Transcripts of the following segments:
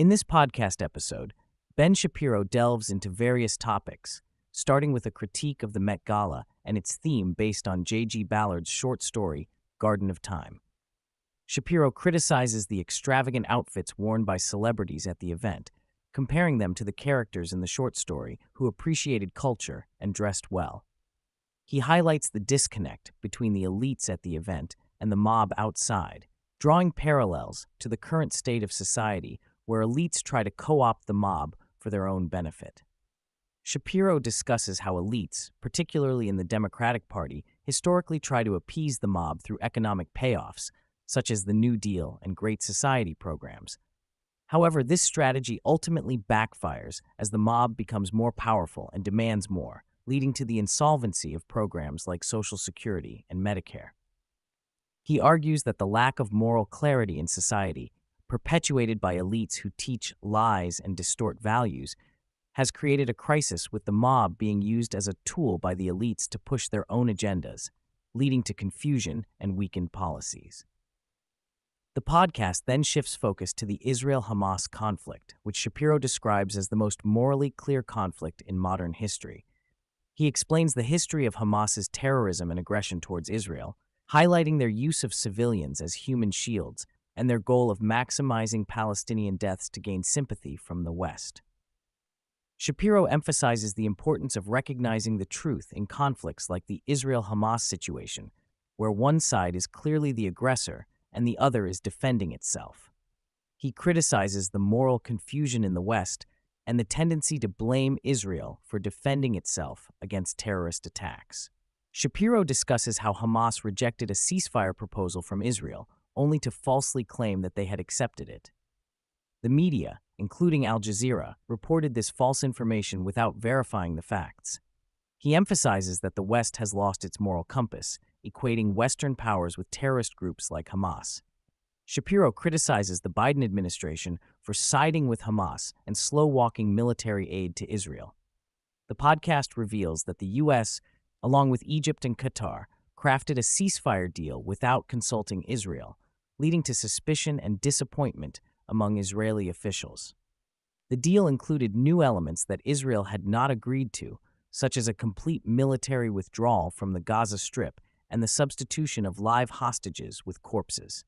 In this podcast episode, Ben Shapiro delves into various topics, starting with a critique of the Met Gala and its theme based on J.G. Ballard's short story, Garden of Time. Shapiro criticizes the extravagant outfits worn by celebrities at the event, comparing them to the characters in the short story who appreciated culture and dressed well. He highlights the disconnect between the elites at the event and the mob outside, drawing parallels to the current state of society where elites try to co-opt the mob for their own benefit. Shapiro discusses how elites, particularly in the Democratic Party, historically try to appease the mob through economic payoffs, such as the New Deal and Great Society programs. However, this strategy ultimately backfires as the mob becomes more powerful and demands more, leading to the insolvency of programs like Social Security and Medicare. He argues that the lack of moral clarity in society, perpetuated by elites who teach lies and distort values, has created a crisis with the mob being used as a tool by the elites to push their own agendas, leading to confusion and weakened policies. The podcast then shifts focus to the Israel-Hamas conflict, which Shapiro describes as the most morally clear conflict in modern history. He explains the history of Hamas's terrorism and aggression towards Israel, highlighting their use of civilians as human shields and their goal of maximizing Palestinian deaths to gain sympathy from the West. Shapiro emphasizes the importance of recognizing the truth in conflicts like the Israel-Hamas situation, where one side is clearly the aggressor and the other is defending itself. He criticizes the moral confusion in the West and the tendency to blame Israel for defending itself against terrorist attacks. Shapiro discusses how Hamas rejected a ceasefire proposal from Israel, only to falsely claim that they had accepted it. The media, including Al Jazeera, reported this false information without verifying the facts. He emphasizes that the West has lost its moral compass, equating Western powers with terrorist groups like Hamas. Shapiro criticizes the Biden administration for siding with Hamas and slow-walking military aid to Israel. The podcast reveals that the U.S., along with Egypt and Qatar, crafted a ceasefire deal without consulting Israel, leading to suspicion and disappointment among Israeli officials. The deal included new elements that Israel had not agreed to, such as a complete military withdrawal from the Gaza Strip and the substitution of live hostages with corpses.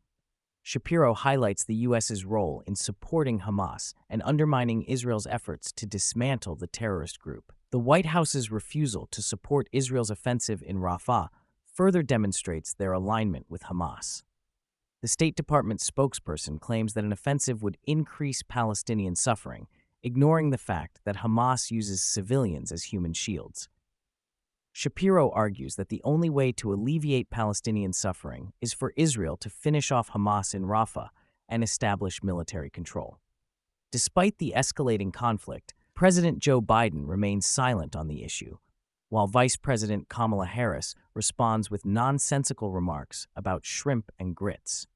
Shapiro highlights the U.S.'s role in supporting Hamas and undermining Israel's efforts to dismantle the terrorist group. The White House's refusal to support Israel's offensive in Rafah further demonstrates their alignment with Hamas. The State Department spokesperson claims that an offensive would increase Palestinian suffering, ignoring the fact that Hamas uses civilians as human shields. Shapiro argues that the only way to alleviate Palestinian suffering is for Israel to finish off Hamas in Rafah and establish military control. Despite the escalating conflict, President Joe Biden remains silent on the issue, while Vice President Kamala Harris responds with nonsensical remarks about shrimp and grits.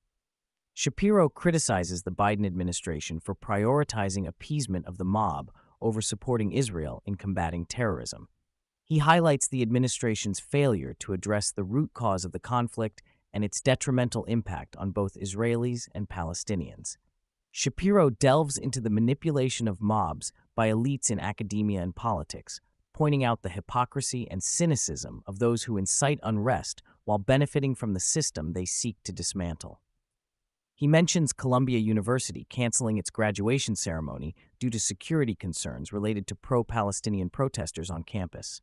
Shapiro criticizes the Biden administration for prioritizing appeasement of the mob over supporting Israel in combating terrorism. He highlights the administration's failure to address the root cause of the conflict and its detrimental impact on both Israelis and Palestinians. Shapiro delves into the manipulation of mobs by elites in academia and politics, pointing out the hypocrisy and cynicism of those who incite unrest while benefiting from the system they seek to dismantle. He mentions Columbia University canceling its graduation ceremony due to security concerns related to pro-Palestinian protesters on campus.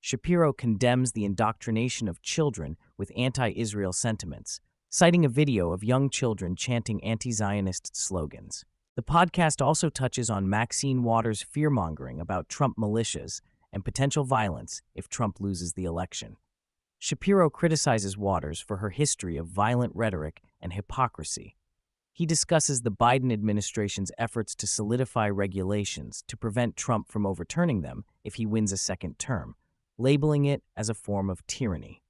Shapiro condemns the indoctrination of children with anti-Israel sentiments, citing a video of young children chanting anti-Zionist slogans. The podcast also touches on Maxine Waters' fearmongering about Trump militias and potential violence if Trump loses the election. Shapiro criticizes Waters for her history of violent rhetoric and hypocrisy. He discusses the Biden administration's efforts to solidify regulations to prevent Trump from overturning them if he wins a second term, labeling it as a form of tyranny.